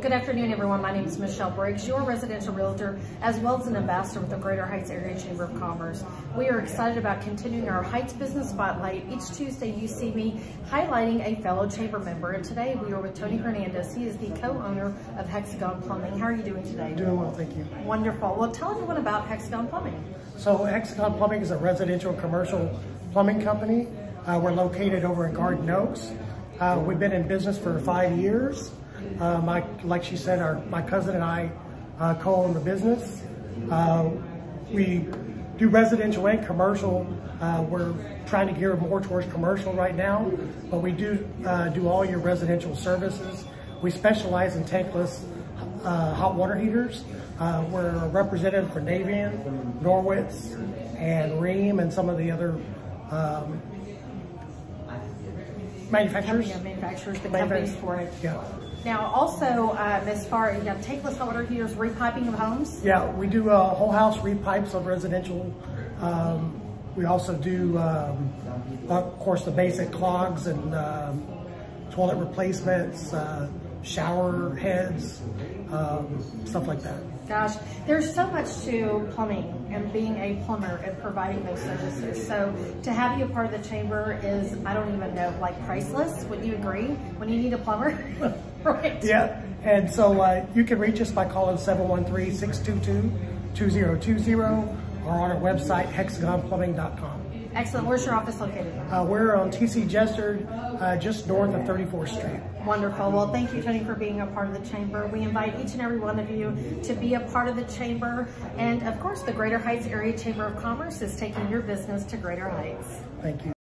Good afternoon, everyone. My name is Michelle Briggs, your residential realtor, as well as an ambassador with the Greater Heights Area Chamber of Commerce. We are excited about continuing our Heights Business Spotlight. Each Tuesday, you see me highlighting a fellow chamber member, and today we are with Tony Hernandez. He is the co-owner of Hexagon Plumbing. How are you doing today? Doing well, thank you. Wonderful. Well, tell everyone about Hexagon Plumbing. So Hexagon Plumbing is a residential commercial plumbing company. We're located over in Garden Oaks. We've been in business for 5 years. Like she said, my cousin and I co-own the business. We do residential and commercial. We're trying to gear more towards commercial right now, but we do do all your residential services. We specialize in tankless hot water heaters. We're a representative for Navian, Norwitz, and Rheem, and some of the other manufacturers. Yeah, the companies for it. Yeah. Now, also, as far as tankless hot water heaters, repiping of homes? Yeah, we do whole house repipes of residential. We also do, of course, the basic clogs and toilet replacements, shower heads, stuff like that. Gosh, there's so much to plumbing and being a plumber and providing those services. So to have you a part of the chamber is, I don't even know, like priceless. Would you agree? When you need a plumber? Right. Yeah, and so you can reach us by calling 713-622-2020 or on our website, hexagonplumbing.com. Excellent. Where's your office located? We're on TC Jester, just north of 34th Street. Wonderful. Well, thank you, Tony, for being a part of the chamber. We invite each and every one of you to be a part of the chamber. And, of course, the Greater Heights Area Chamber of Commerce is taking your business to greater heights. Thank you.